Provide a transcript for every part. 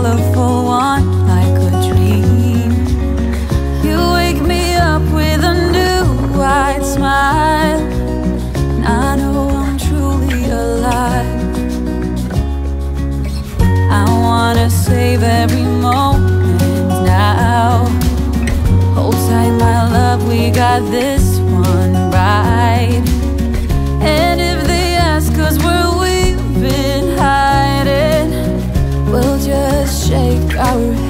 colorful one, like a dream. You wake me up with a new white smile, and I know I'm truly alive. I wanna save every moment now. Hold tight, my love, we got this one right. And if they ask us where we've been hiding, we'll just shake our heads.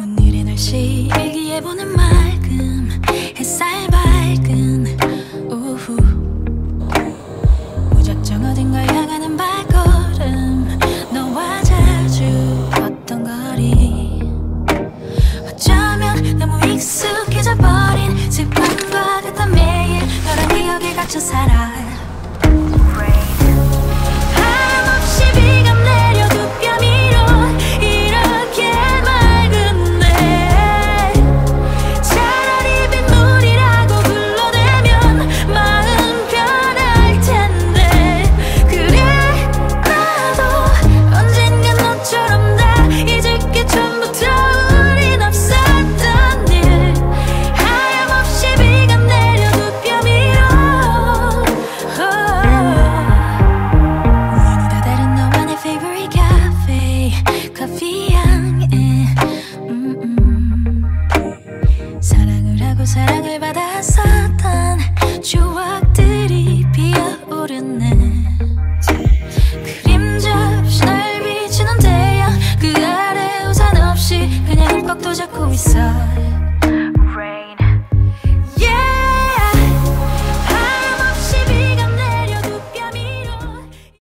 오늘의 날씨 일기예보는 맑음 햇살 밝은 오후 무작정 어딘가 향하는 발걸음 너와 자주 걷던 거리 어쩌면 너무 익숙해져 버린 습관과 같아 매일 너랑 여기 갇혀 살아